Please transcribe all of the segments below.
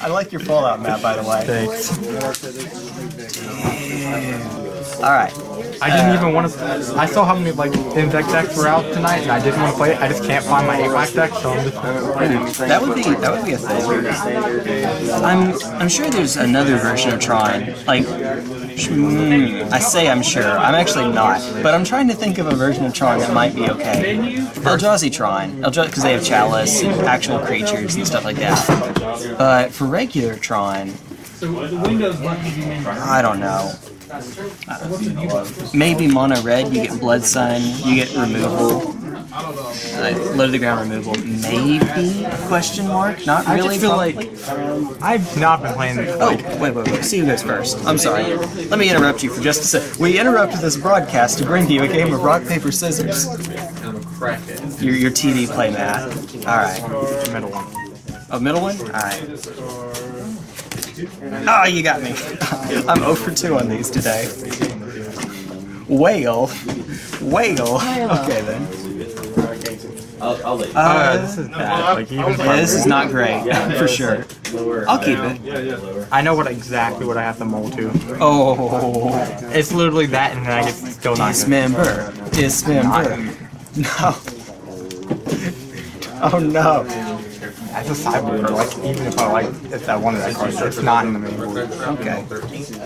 I like your Fallout map, by the way. Thanks. Alright. I didn't even want to... I saw how many, like, Infect decks were out tonight, and I didn't want to play it. I just can't find my 8-black deck, so I'm just going to play it. That would be a thing. I'm sure there's another version of Tron. Like... I say I'm sure. I'm actually not. But I'm trying to think of a version of Tron that might be okay. Eldrazi Tron. Because they have Chalice and actual creatures and stuff like that. But for regular Tron... I don't know. Maybe mono red, you get Blood Sun, you get removal. Low to the ground removal, maybe? Question mark? Not really. I just feel like I've not been playing. Oh, wait. See who goes first. I'm sorry. Let me interrupt you for just a sec. We interrupted this broadcast to bring you a game of rock paper scissors. Your TV play, Matt. All right. Middle one. Oh, middle one. All right. Ah, oh, you got me. I'm 0 for 2 on these today. Whale. Okay then. This is bad. Like, this is not great, for sure. I'll keep it. I know exactly what I have to mull to. Oh, it's literally that, and then I get still not good. Dismember. No. Oh no. As a sideboard, like, even if I wanted that card, it's not in the main board. Okay.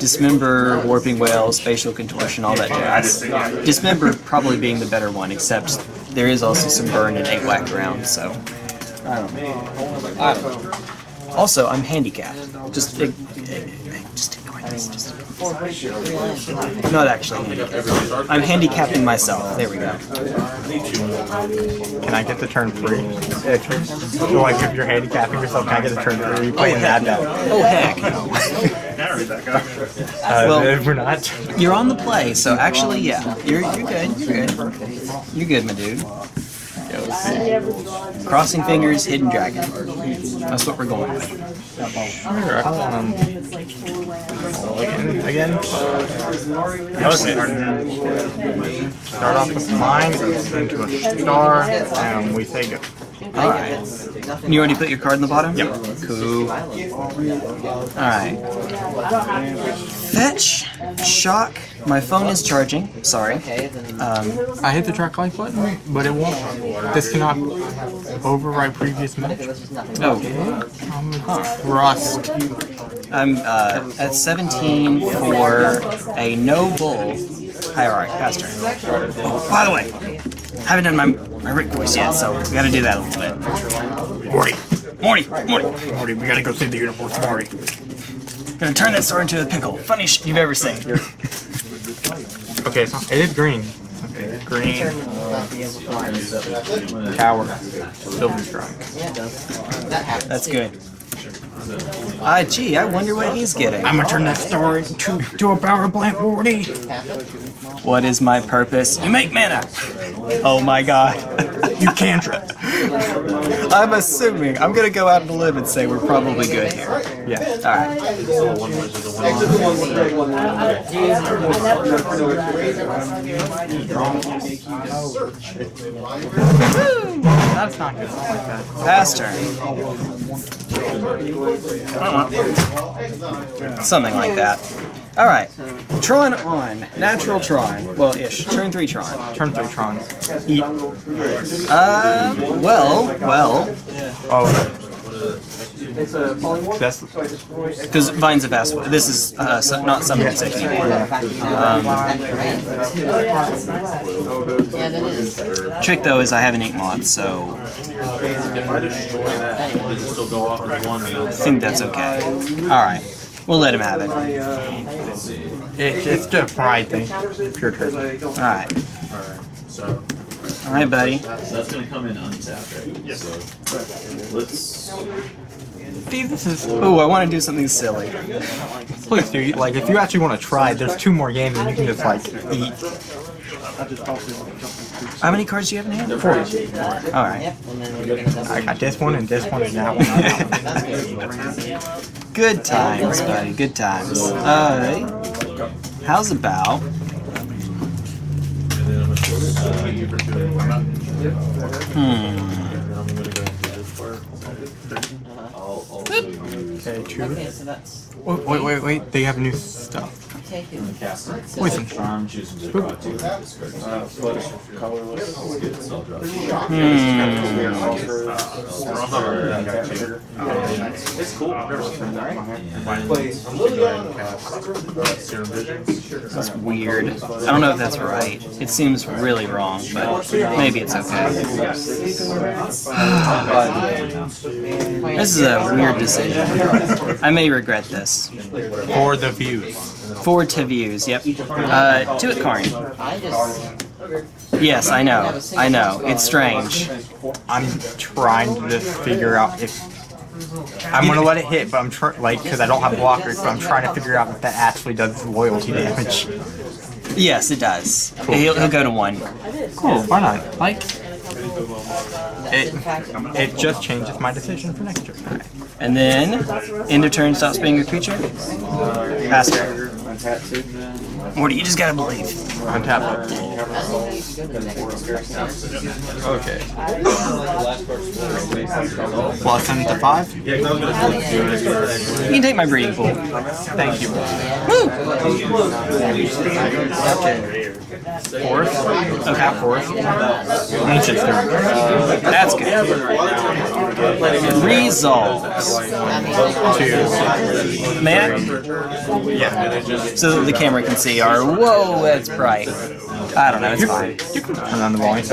Dismember, Warping Wail, Spatial Contortion, all that jazz. Dismember probably being the better one, except there is also some burn and 8-whack around, so... I don't know. Also, I'm handicapped. Just ignore this. Not actually handicapped. I'm handicapping myself. There we go. Can I get the turn free? So, like, if you're handicapping yourself, can I get the turn free? You play that. Oh, heck. Well, we're not. You're on the play, so actually, yeah. You're good. You're good, my dude. Crossing fingers, hidden dragon. That's what we're going with. Again? Start off with mine, into a star, and we say go. Alright. You already put your card in the bottom? Yep. Cool. Alright. Fetch. Shock. My phone is charging. Sorry. I hit the track life button, but it won't. This cannot override previous match. Oh. Rust. I'm at 17 for a no bull hierarchy. Pastor. Oh, by the way, I haven't done my Rick voice yet, so we gotta do that a little bit. Morty, we gotta go save the universe, Morty. Gonna turn that sword into a pickle. Funniest you've ever seen. Okay, so it is green. Okay, green. Tower. Silver strike. That's good. Gee, I wonder what he's getting. I'm gonna turn that star into a power plant, Morty. What is my purpose? You make mana! Oh my god. You cantrip. I'm assuming. I'm gonna go out on a limb and say we're probably good here. Yeah. Alright. That's not good. Pass turn. Something like that. Alright. Tron on. Natural Tron. Well, ish. Turn 3 Tron. Turn 3 Tron. Eat. Well. Oh. Because Vine's a fast one. This is not something that's anymore. Trick though is I have an Inkmoth, so I think that's okay. Alright. We'll let him have it. It's the pride thing. Pure turtle. Alright. Alright, buddy. That's going to come in untapped, right? Yes. So, let's... See, this is... Ooh, I want to do something silly. Please, dude. Like, if you actually want to try, there's 2 more games and you can just, like, eat. How many cards do you have in hand? 4. Alright. I got this one and this one and that one. Good times, buddy. Good times. Alright. How's about... Okay, true. Okay, so that's... Oh, wait, they have new stuff. Take it. Poison. It's cool. That's weird. I don't know if that's right. It seems really wrong, but maybe it's okay. This is a weird decision. I may regret this. For the views. Forward to views, yep. Do it, Karn. Yes, I know. It's strange. I'm trying to figure out if... I'm gonna let it hit, but I'm trying, like, because I don't have blockers, but I'm trying to figure out if that actually does loyalty damage. Yes, it does. Cool. He'll go to 1. Cool, why not? Like... It just changes my decision for next turn. Right. And then, end of turn stops being a creature. Pass turn. Morty, you just gotta believe. Untap it. Okay. Plus into 5? You can take my breeding pool. Thank you. Woo! Okay. Fourth. Okay, fourth. Ancient Stirrings. That's good. Resolves. 2. May I? Yeah. So that the camera can see our... Whoa, that's bright. I don't know, it's fine. Turn on the volume.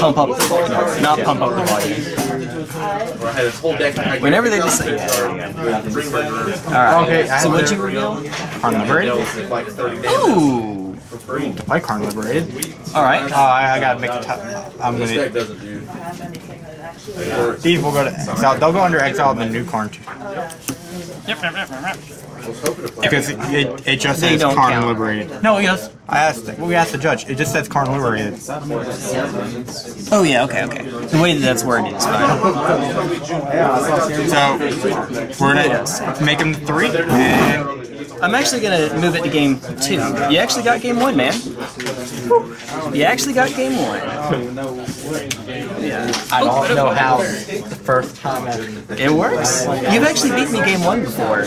Pump up the volume. Not pump up the volume. Whenever they decide. Alright, so what'd you reveal? Karn Liberated. Ooh! I Karn Liberated. Alright. I gotta make a top. I'm gonna. These will go to exile. They'll go under exile, the new Karn too. Yep. Because it just says Karn Liberated. No, yes. I asked. Well, we asked the judge. It just says Karn Liberated. Oh yeah. Okay. The way that that's worded is fine. So we're gonna make them 3. And I'm actually going to move it to game 2. You actually got game 1, man. You actually got game 1. Yeah. I don't know how the first time ever. It works. You've actually beaten me game 1 before.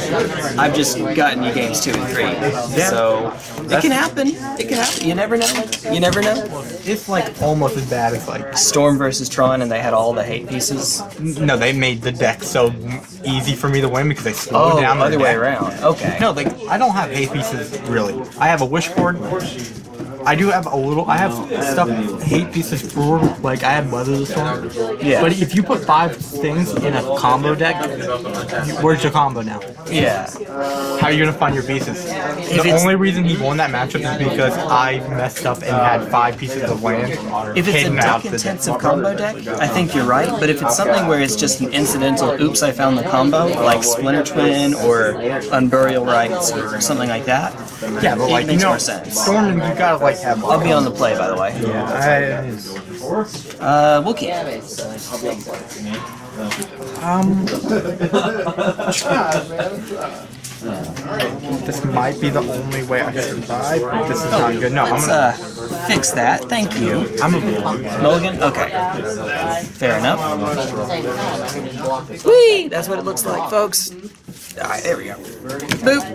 I've just gotten you games 2 and 3. Yeah. So it can happen. It can happen. You never know. You never know. It's like almost as bad as like Storm versus Tron, and they had all the hate pieces. No, they made the deck so easy for me to win because they slowed down the other way around. Okay. No, like I don't have hate pieces really. I have a wish board. I do have a little. I have stuff. Hate pieces for like I have Weather the Storm. Yeah. But if you put 5 things in a combo deck, where's your combo now? Yeah. How are you gonna find your pieces? The only reason he won that matchup is because I messed up and had 5 pieces of land. If it's a deck-intensive combo deck, I think you're right. But if it's something where it's just an incidental, oops, I found the combo, like Splinter Twin or Unburial Rites or something like that. Yeah, but like it makes more sense. Storm, you gotta like. I'll be on the play, by the way. Yeah. Wookiee. This might be the only way I can survive, but this is not good. No, I'm gonna fix that. Thank you. I'm a mulligan. Okay. Fair enough. Whee! That's what it looks like, folks. Alright, there we go. Boop.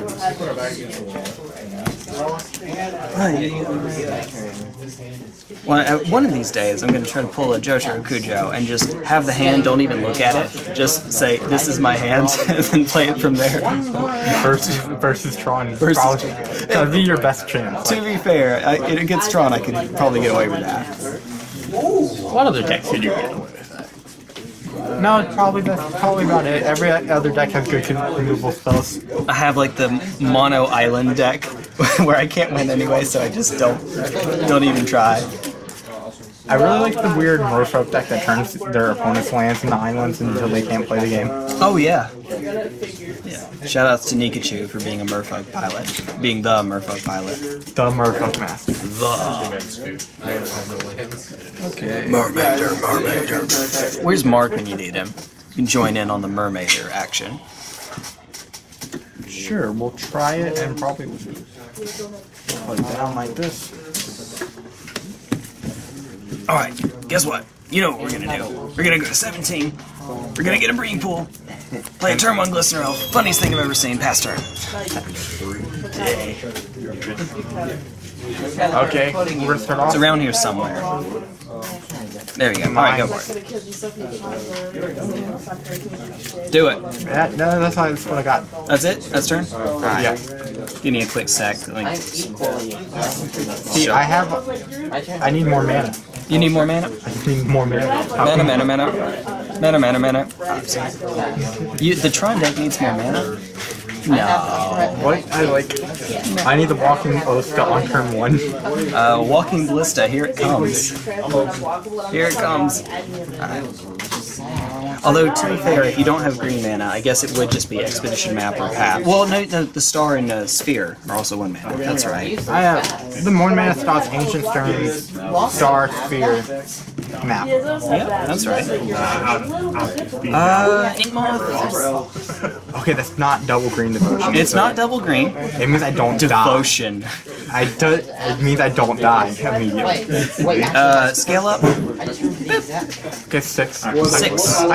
One of these days, I'm going to try to pull a Joshua Kujo and just have the hand, don't even look at it, just say, this is my hand, and then play it from there. Versus Tron. That would be your best chance. To be fair, against Tron, I could probably get away with that. What other decks did you get away with? No, probably about it. Every other deck has good removal spells. I have like the mono island deck where I can't win anyway, so I just don't even try. I really like the weird Morph deck that turns their opponent's lands into islands until they can't play the game. Oh yeah. Yeah. Shoutouts to Nikachu for being a Merfolk pilot. Being the Merfolk pilot. The Merfolk master. The. Okay. Mermaider. Where's Mark when you need him? You can join in on the Mermaider action. Sure, we'll try it and probably we'll put it down like this. Alright, guess what? You know what we're gonna do. We're gonna go to 17. We're gonna get a Breeding Pool. Play a turn one Glistener Elf. Funniest thing I've ever seen. Past turn. Okay, we're gonna start off. It's around here somewhere. There you go. Alright, go for it. Do it. That, no, that's not what I got. That's it? That's turn? Right. Yeah. You need a quick sack. Like, see, I have... I need more mana. You need more mana? I need more mana. Mana. The Tron deck needs more mana? No. What? I like... I need the Walking Ballista on turn one. Walking Ballista, here it comes. Here it comes. Although, to be fair, if you don't have green mana, I guess it would just be Expedition Map or Path. Well, no, the Star and the Sphere are also one mana. That's right. I have the more mana spots, Ancient Stirrings, Star, Sphere, Map. Yeah, that's right. Inkmoth. Okay, that's not double green devotion. It's not double green. It means I don't devotion. Die. Devotion. It means I don't die immediately. Scale up. Okay, six. I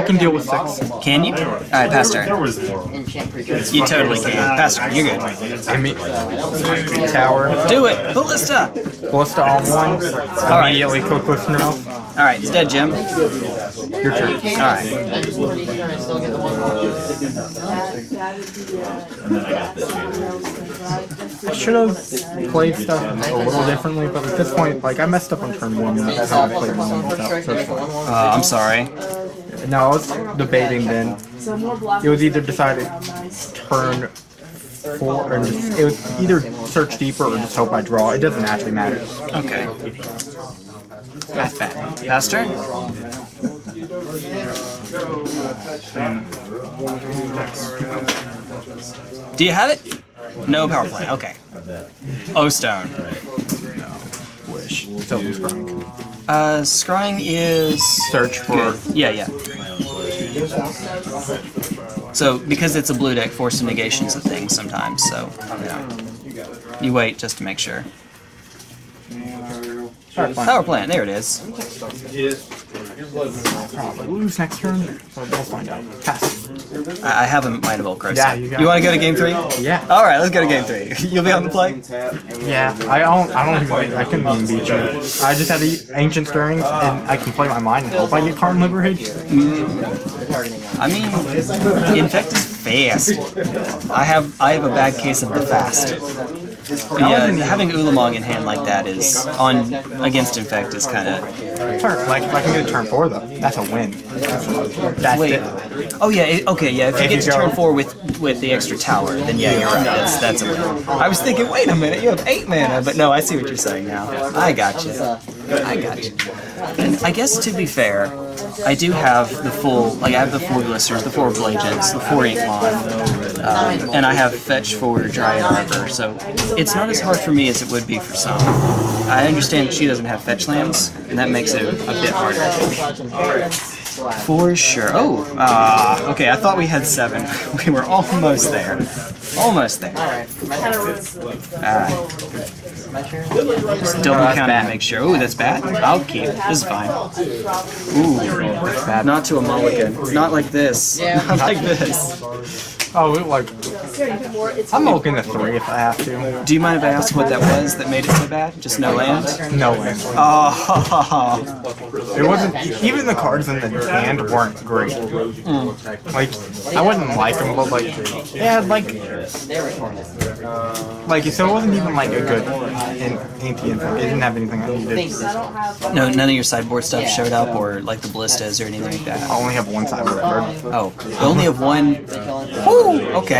can deal with six. Can you? Alright, pass turn. You totally can. Pass turn, you're good. I mean, tower. Do it! Ballista! Ballista on one. Alright. Immediately kill Glistener Elf. Alright, it's dead, Jim. Your turn. Alright. I should have played stuff a little differently, but at this point, like, I messed up on turn one. That's how I played my own stuff. I'm sorry. No, I was debating then. It was either decided turn four, or just, it was either search deeper or just hope I draw. It doesn't actually matter. Okay. That's bad. Pass turn? Do you have it? No power play. Okay. O stone. Wish. Scrying is search for. Yeah. So because it's a blue deck, forced negations of things sometimes. So you wait just to make sure. Power plant, there it is. Probably lose next turn. We'll find out. Pass. I have a Might of Ulcro. Yeah, you want to go to game 3? Yeah. All right, let's go to game 3. You'll be on the play. Yeah, I don't even. I couldn't even beat you. I just had the Ancient Stirrings, and I can play my mind and hope I get Karn Liberated. I mean, Infect is fast. I have a bad case of the fast. Yeah, having Ulamog in hand like that is on against Infect is kind of. Like if I can get a turn four though, that's a win. That's it. Oh yeah, okay, yeah. If you get to turn four with the extra tower, then yeah, you're right. That's a win. I was thinking, wait a minute, you have 8 mana, but no, I see what you're saying now. I got you. And I guess to be fair, I do have the full. Like I have the 4 Glisteners, the 4 Blagents, the 4 Inkmoth, and I have Fetch Forward, Dry Arbor, so. It's not as hard for me as it would be for some. I understand she doesn't have fetch lands, and that makes it a bit harder. For sure. Oh, okay, I thought we had 7. We were almost there. Almost there. Just double count and make sure. Ooh, that's bad. I'll keep. This is fine. Ooh, that's bad. Not to a mulligan. Not like this. Not like this. Oh, like, I'm looking at 3 if I have to. Do you mind if I ask what that was that made it so bad? Just no land? No land. Oh. It wasn't, even the cards in the hand weren't great. Mm. Like, I wouldn't like them, but like, yeah, like, so it wasn't even like a good anti-infect. It didn't have anything I needed. No, none of your sideboard stuff showed up, or like the Ballistas or anything like that? I only have one sideboard. Oh, I only have one. Woo! Okay.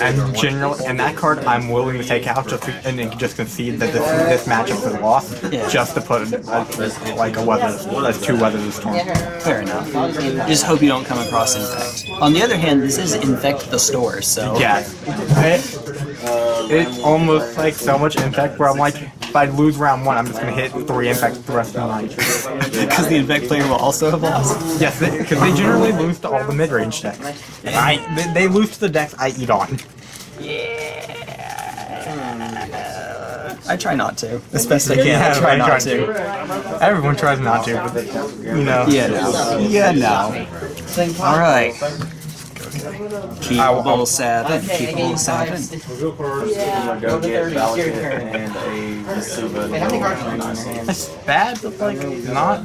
And that card I'm willing to take out just to, and just concede that this matchup is lost, just to put like a two weather the storm. Fair enough. Just hope you don't come across Infect. On the other hand, this is Infect the Store, so yeah. It's almost like so much Infect where I'm like, if I lose round 1, I'm just gonna hit 3 Infects the rest of the night. Because the Infect player will also have lost. Yes, because they generally lose to all the mid-range decks. They lose to the decks I eat on. Yeah. I try not to, as best I can. Yeah, I try not to. Everyone tries not to, but they, you know. Yeah, no. Same time. All right. Keep all seven. Yeah. Go get Valakut and a Vesuva. It's bad, but like not.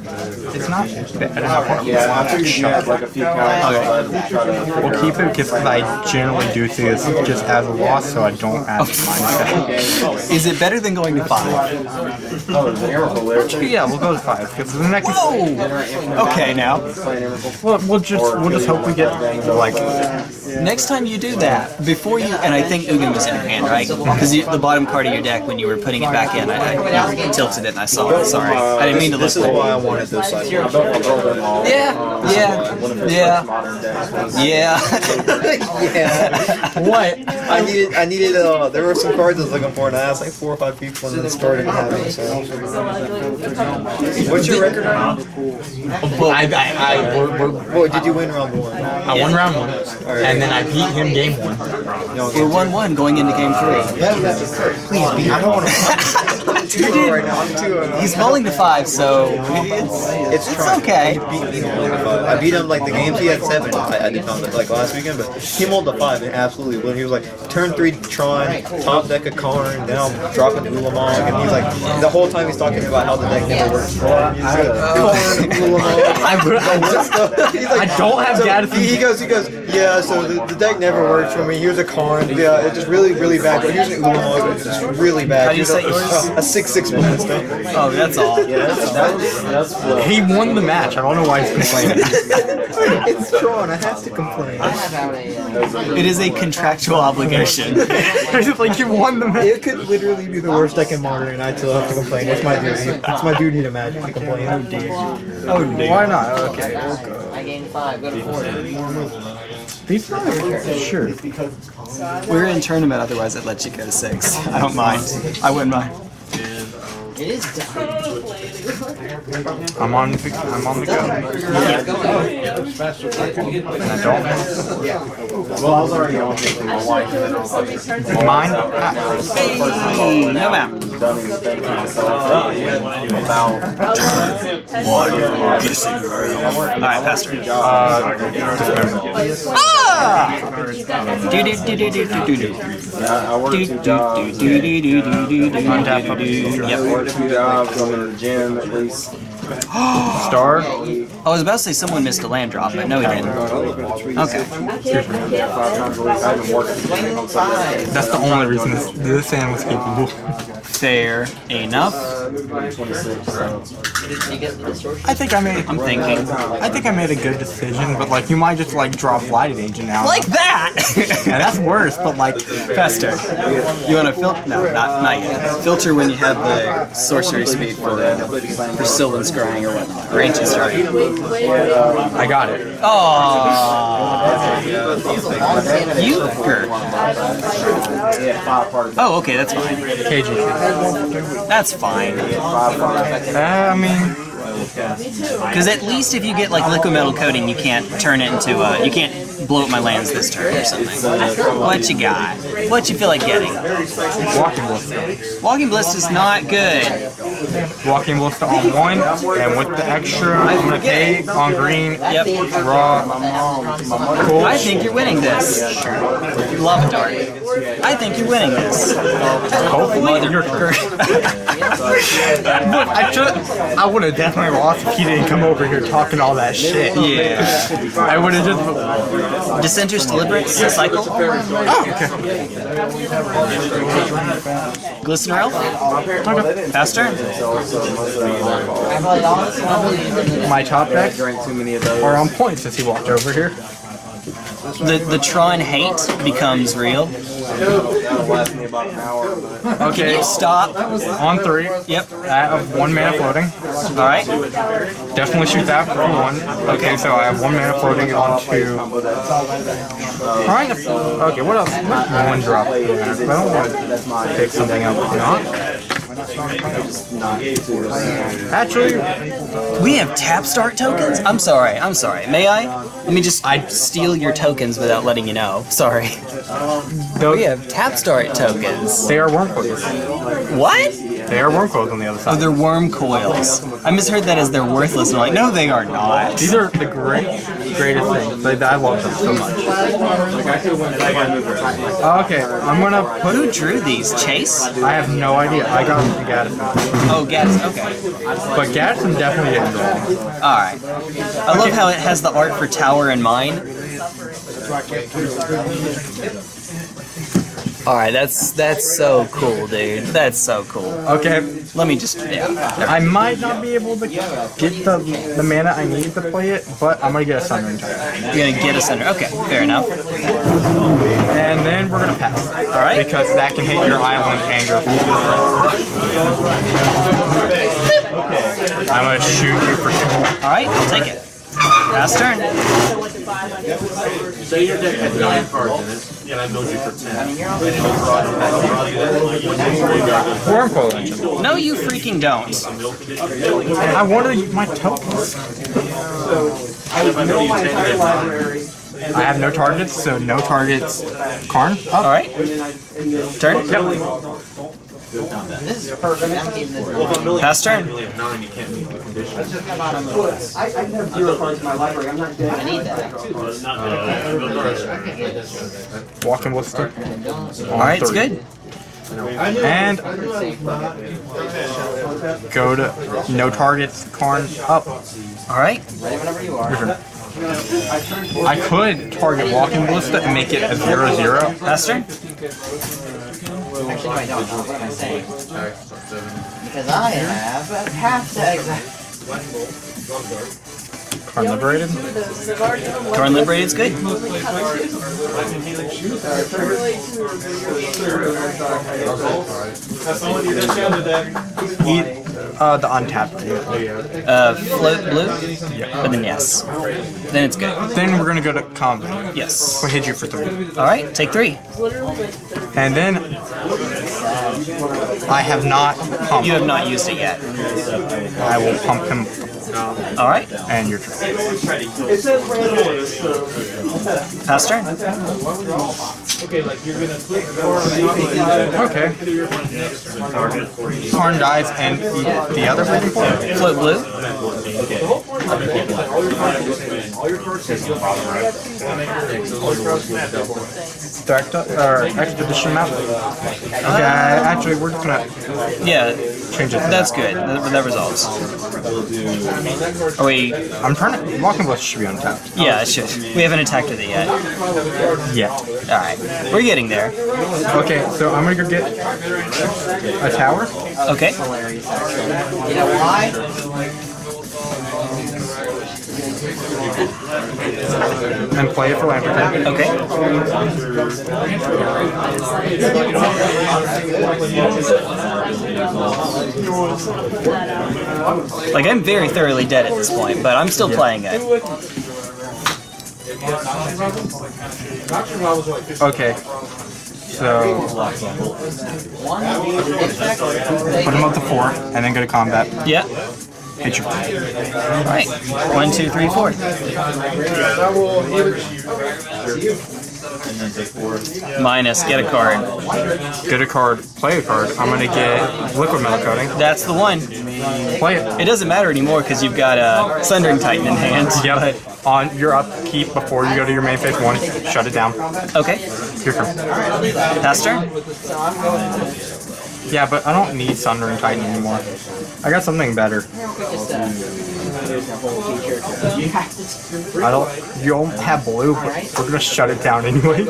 It's not bad. Yeah, I figured you had like a few cards. Okay. We'll keep it because I generally do things just as a loss, so I don't add mine. Is it better than going to 5? Yeah, we'll go to 5 because the next. Whoa. Okay, now. We'll just hope we get like. Next time you do that, before you, and I think Ugin was in your hand, right? Because the bottom card of your deck, when you were putting it back in, I tilted it and I saw it. Sorry, I didn't mean to look. This is why I wanted this. Yeah. What? I needed. There were some cards I was looking for, and I asked like 4 or 5 people in the store didn't have it. So. What's your record right now? Well, did you win round 1? I won round 1. And then I beat him game 1. We're 1-1 going into game 3. Please beat him. I don't want to. You did. Right now. He's rolling to 5, so it's okay. I beat him like the games he had 7. I did not like last weekend, but he rolled to 5 and absolutely won. He was like turn 3 Tron, top deck of Karn, now dropping Ulamog, and he's like the whole time he's talking about how the deck never works. I don't have data. He goes. Yeah, so the deck never worked for me. Here's a Karn. Yeah, it's just really, really bad. Here's an Ulamog. It's just really bad. How do you say a 6/6 Ballista? Oh, that's all. Yeah, that's he won the match. I don't know why he's complaining. It's Tron. I have to complain. It is a contractual obligation. It's like you won the match. It could literally be the worst deck in Modern, and I still have to complain. It's my duty. It's my duty to Magic to complain. Oh dear. Oh dear. Why not? Okay. I gained 5. Go to 4. These are sure. We're in tournament, otherwise I'd let you go to 6. I don't mind. I wouldn't mind. It is I'm on the go. I don't. Well, I was already on my wife. Mine? No map. Alright, Pastor. Ah! Do jobs, I'm in the gym at least. Star? I was about to say someone missed a land drop, but no he didn't. Okay. That's the only reason this hand was capable. Fair enough. I think I made a good decision, but like you might just like drop Blighted Agent now. Like that! Yeah, that's worse, but like Fester. You wanna filter? No, not yet. Filter when you have the sorcery speed for Sylvan Scrying or whatnot. Range is right. I got it. Oh, you jerk. Oh, okay, that's fine. KG. That's fine. I mean. Because at least if you get like Liquid Metal Coating, you can't turn it into a. You can't blow up my lands this turn or something. What you got? What you feel like getting? Walking Ballista. Walking Ballista is not good. Walking Ballista on 1, and with the extra, I'm gonna pay on green. Yep. Raw. Cool. I think you're winning this. Lava Dart. I think you're winning this. Hopefully you're I would have definitely lost if he didn't come over here talking all that shit. Yeah. I would have just. Dissenter's Deliverance cycle. Oh, okay. Glistener Elf. Faster. My top decks are on point since he walked over here. The Tron hate becomes real. Okay, stop. On 3. Yep. I have 1 mana floating. Alright. Definitely shoot that for 1. Okay, so I have 1 mana floating on 2. Alright. Okay, what else? One drop. I don't want to pick something up. Not. Actually, we have tap start tokens? I'm sorry. May I? Let me just steal your tokens without letting you know. Sorry. We have tap start tokens. They are wormholes. What? They are worm coils on the other side. Oh, they're worm coils. I misheard that as they're worthless. I'm like, no, they are not. These are the greatest things. Like, I love them so much. Okay, I'm gonna put... Who drew these? Chase? I have no idea. I got them from Gaddison. Oh, Gaddison, okay. But Gaddison definitely didn't draw. Alright. I love how it has the art for Tower in mind. Alright, that's so cool, dude. That's so cool. Okay. Let me just, yeah. I might not be able to get the mana I need to play it, but I'm going to get a Sundering Titan. You're going to get a Sundering. Okay, fair enough. And then we're going to pass. Alright. Because that can hit your island anger. Okay. I'm going to shoot you for sure. Alright, I'll take it. Last turn. So you're dead at 9 cards in it. Yeah, I build you for 10. Worm coil. No, you freaking don't. I wanted to use my tokens. I have no targets, so no targets. Karn. Alright. Turn. Yep. Pass turn. Walking Ballista. Alright, it's good. And go to no targets, Karn up. Alright. I could target Walking Ballista and make it a 0/0. Pass turn. Actually, I don't know what I'm saying. Because I have half to exile. Karn Liberated? Karn Liberated's good. Eat the untapped. Float blue? Yeah. But then yes. Then it's good. Then we're gonna go to combo. Yes. We'll hit you for 3. Alright, take 3. And then I have not pumped. You have not used it yet. I will pump him. Alright. And your turn. Pass turn. Okay. Karn dies and the other Bleeding Pool? Float blue. Expedition Map? Okay, actually, we're just gonna... Yeah, change it. That's good. That resolves. Are we... I'm trying to... Walking Ballista should be untapped. Yeah, it should. We haven't attacked with it yet. Yeah. Alright. We're getting there. Okay, so I'm gonna go get a tower. Okay. You know why? And play it for land return. Okay. Like, I'm very thoroughly dead at this point, but I'm still playing it. Okay. So, put him up to 4, and then go to combat. Yeah. Hit your play. Alright. 1, 2, 3, 4. Minus, get a card. Get a card, play a card. I'm gonna get Liquid Metal Coating. That's the one. Play it. It doesn't matter anymore because you've got a Sundering Titan in hand. Yep. On your upkeep before you go to your main phase 1, shut it down. Okay. Your turn. Pass turn? Yeah, but I don't need Sundering Titan anymore. I got something better. You don't have blue, but we're gonna shut it down anyway.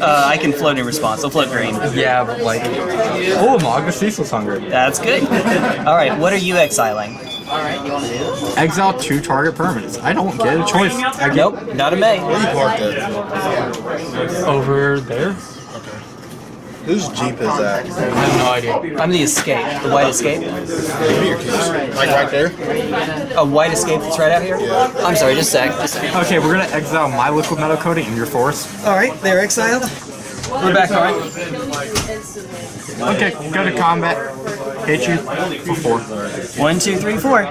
I can float in response. I'll float green. Yeah, but like... Ulamog, the Ceaseless Hunger. That's good. Alright, what are you exiling? Alright, you want to do this? Exile 2 target permanents. I don't get a choice. Nope, not a May. Over there? Whose Jeep is that? I have no idea. I'm the Escape. The White Escape? Like right there? A White Escape that's right out here? Yeah. I'm sorry, just a sec. Okay, we're going to exile my Liquid Metal Coating in your forest. Alright, they're exiled. We're back on. Okay, go to combat. Hit you for 4. 1, 2, 3, 4. I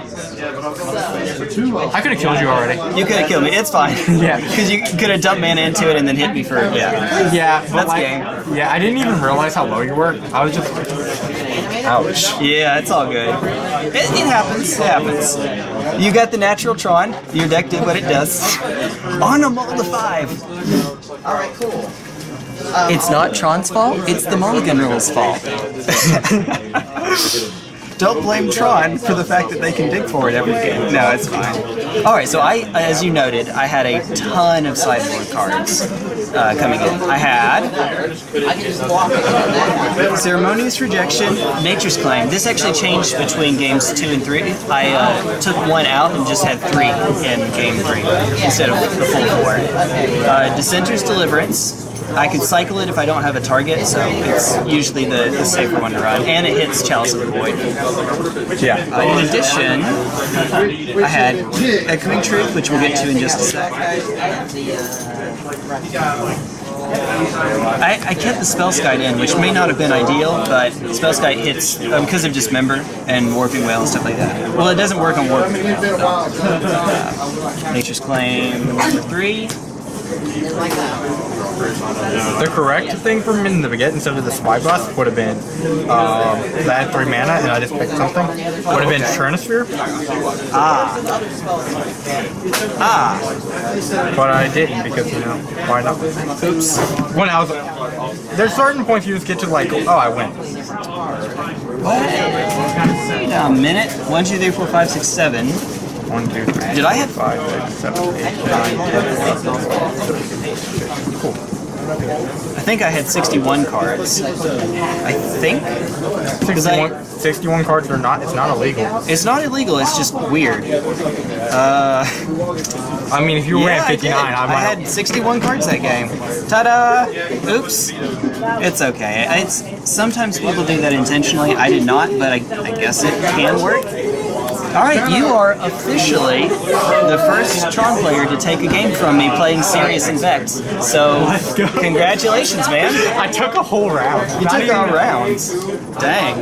could have killed you already. You could have killed me. It's fine. Yeah. Because you could have dumped mana into it and then hit me for yeah. Yeah. That's like, game. Yeah, I didn't even realize how low you were. I was just... Ouch. Yeah, it's all good. It happens. It happens. You got the natural Tron. Your deck did what it does. On a mold of 5. All right, cool. It's not Tron's fault. It's the Mulligan rule's fault. Don't blame Tron for the fact that they can dig for it every game. No, it's fine. Alright, so I, as you noted, I had a ton of sideboard cards coming in. I had Ceremonious Rejection, Nature's Claim. This actually changed between games 2 and 3. I took one out and just had 3 in game 3 instead of the full 4. Dissenter's Deliverance. I can cycle it if I don't have a target, so it's usually the safer one to run. And it hits Chalice of the Void. Yeah. In addition, I had Echoing Truth, which we'll get to in just a sec. I kept the Spellskite in, which may not have been ideal, but Spellskite hits because of Dismember and Warping Wail and stuff like that. Well, it doesn't work on Warping Wail, so. Nature's Claim number 3. The correct thing for me to get instead of the Spyglass would have been that 3 mana, and I just picked something. Would have been Chronosphere. But I didn't because, you know, why not? Oops. When I was, there's certain points you just get to like, oh, I win. Wait a minute. 1, 2, 3, 4, 5, 6, 7. 1, 2, 3. Did I have 5, 6, 7, 8, 9, 10, 11, 12, 13. Cool. I think I had 61 cards. I think 61 cards are not. It's not illegal. It's not illegal. It's just weird. I mean, if you were at 59, I might. I had 61 cards that game. Ta-da! Oops. It's okay. It's sometimes people do that intentionally. I did not, but I guess it can work. Alright, you are officially the first Tron player to take a game from me playing serious Infect. So, congratulations, man. I took a whole round. You took a whole round. Dang.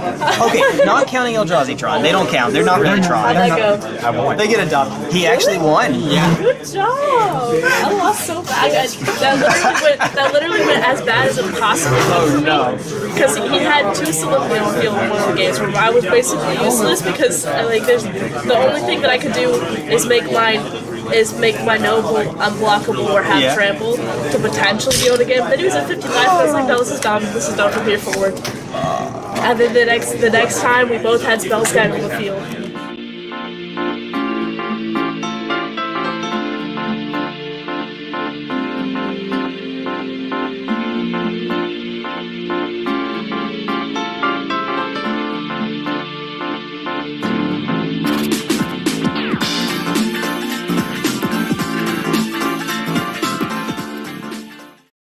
Okay, not counting Eldrazi Tron. They don't count. They're not really Tron. I won. They get adopted. He actually won. Yeah. Good job. I lost so bad. That literally went as bad as it possibly could for me. Oh, no. Because he had 2 Solidium on field in one of the games where I was basically useless because, like, there's... The only thing that I could do is make my noble unblockable or have trample to potentially deal it again. Then he was at 55, and I was like, no, this is dumb from here forward. And then the next time we both had Spellskite on the field.